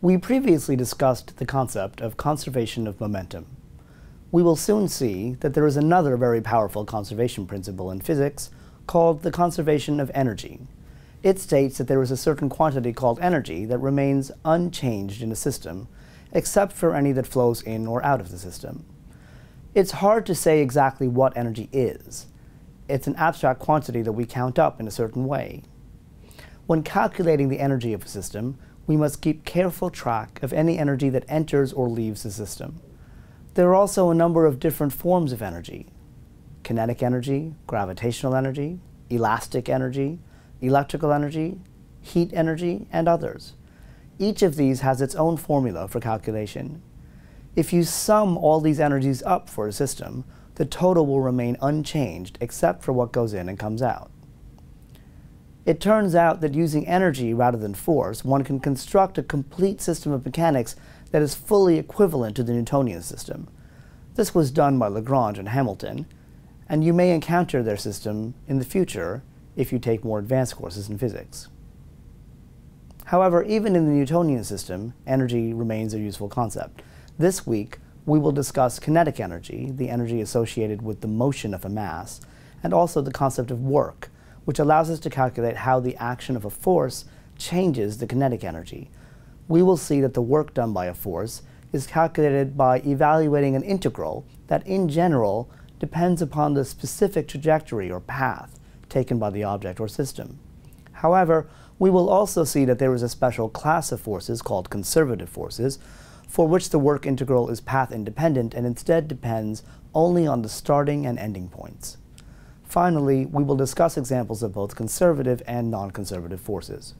We previously discussed the concept of conservation of momentum. We will soon see that there is another very powerful conservation principle in physics called the conservation of energy. It states that there is a certain quantity called energy that remains unchanged in a system, except for any that flows in or out of the system. It's hard to say exactly what energy is. It's an abstract quantity that we count up in a certain way. When calculating the energy of a system, we must keep careful track of any energy that enters or leaves the system. There are also a number of different forms of energy: kinetic energy, gravitational energy, elastic energy, electrical energy, heat energy, and others. Each of these has its own formula for calculation. If you sum all these energies up for a system, the total will remain unchanged except for what goes in and comes out. It turns out that using energy rather than force, one can construct a complete system of mechanics that is fully equivalent to the Newtonian system. This was done by Lagrange and Hamilton, and you may encounter their system in the future if you take more advanced courses in physics. However, even in the Newtonian system, energy remains a useful concept. This week, we will discuss kinetic energy, the energy associated with the motion of a mass, and also the concept of work, which allows us to calculate how the action of a force changes the kinetic energy. We will see that the work done by a force is calculated by evaluating an integral that, in general, depends upon the specific trajectory or path taken by the object or system. However, we will also see that there is a special class of forces called conservative forces, for which the work integral is path independent and instead depends only on the starting and ending points. Finally, we will discuss examples of both conservative and non-conservative forces.